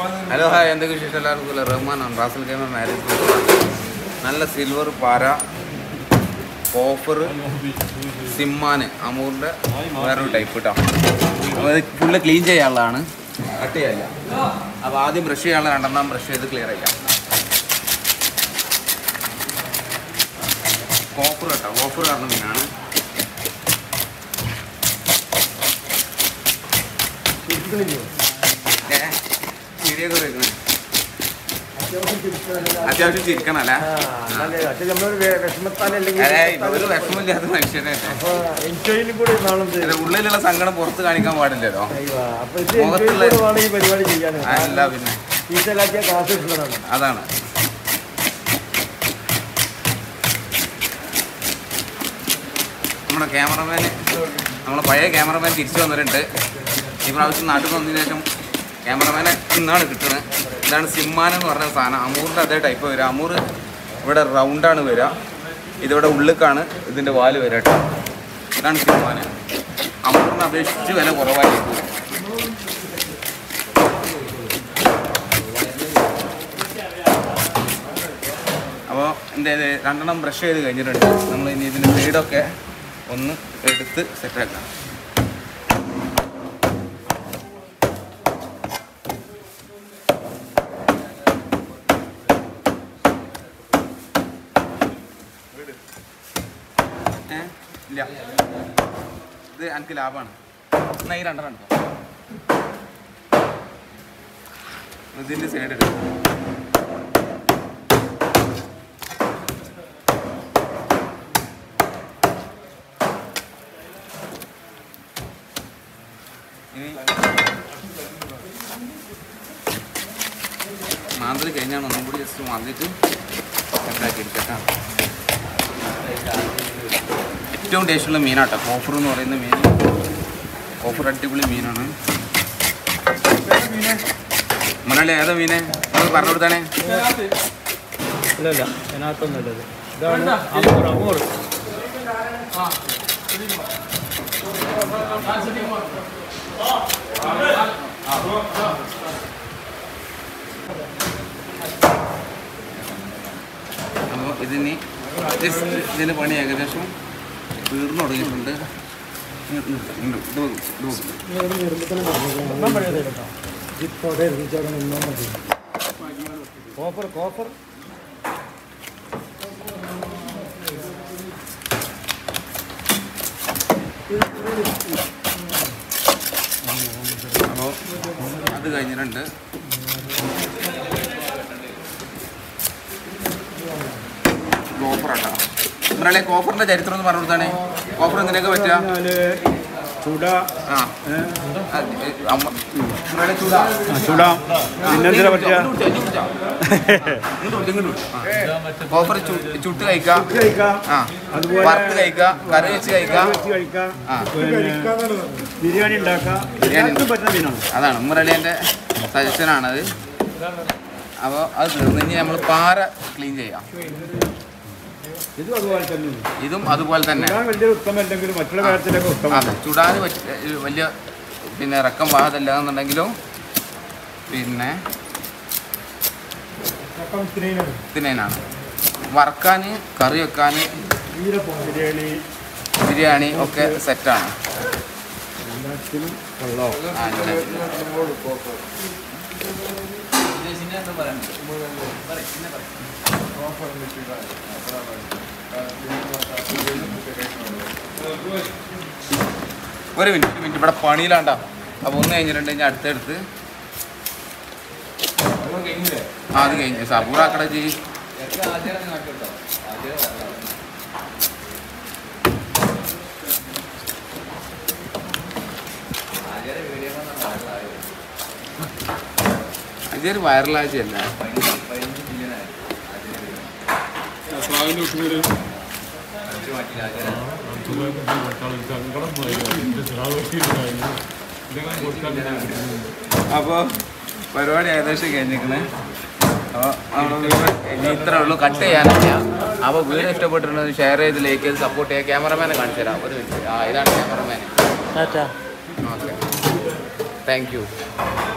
Hello, hi, and the Rahman and Russell came and married. Nalla silver para offer Simman Amunda, Maru type put up. Pull a clean jay alana. Atia Abadi Brashe and Anam Brashe the clear. Offer at Anamina. Yeah, serious. I have to take another. I love it. I if I was not on the cameraman, not a good one. Then Simman or Rasana, Amur, that type of Amur, but a round and vera. It would look on it within the value of it. Then Simman Amurna wish to have a while. They random brush the engineer, only need a period of care on the secret. Yeah. They uncle Aban. Nine under under. Was in this editor. Mandri Kenya nobody is to Mandri too. Don't dash the mean at a coffer or in the mean. Cooperatively mean on it. Manale, other mean, Bardo than it. We are not even there. Copper. Copper. Offer the editor of Marutane, offer the Negavata, Suda, offer Chutaika, Partaika, Karajaika, Biryani Daka, Alan Muralanda, suggestion another. Our clean. This is otherwise than you. This is otherwise than that. I will come and tell you much. Today, which will you in a rakam bath and learn the Nagilo? Pinna Tinena Varkani, Karyakani, Biryani, okay, Setan. Very windy, but a funny land up. I won't enter at 30. I think it's a burakaji. I did wireless in that. I know to it. Thank you.